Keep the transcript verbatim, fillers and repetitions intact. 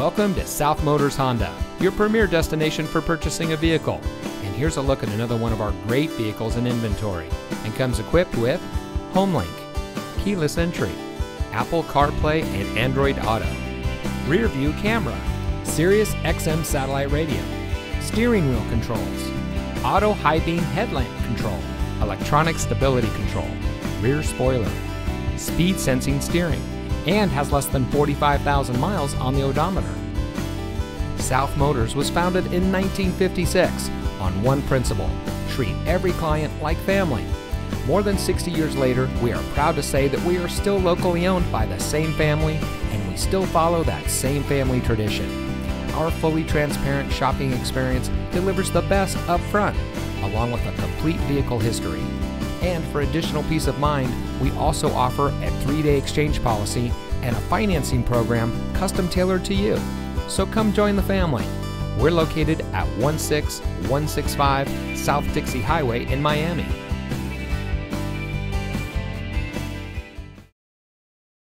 Welcome to South Motors Honda, your premier destination for purchasing a vehicle. And here's a look at another one of our great vehicles in inventory, and comes equipped with Homelink, keyless entry, Apple CarPlay and Android Auto, rear view camera, Sirius X M satellite radio, steering wheel controls, auto high beam headlamp control, electronic stability control, rear spoiler, speed sensing steering, and has less than forty-five thousand miles on the odometer. South Motors was founded in nineteen fifty-six on one principle: treat every client like family. More than sixty years later, we are proud to say that we are still locally owned by the same family, and we still follow that same family tradition. Our fully transparent shopping experience delivers the best up front, along with a complete vehicle history. And for additional peace of mind, we also offer a three-day exchange policy and a financing program custom tailored to you. So come join the family. We're located at one six one six five South Dixie Highway in Miami.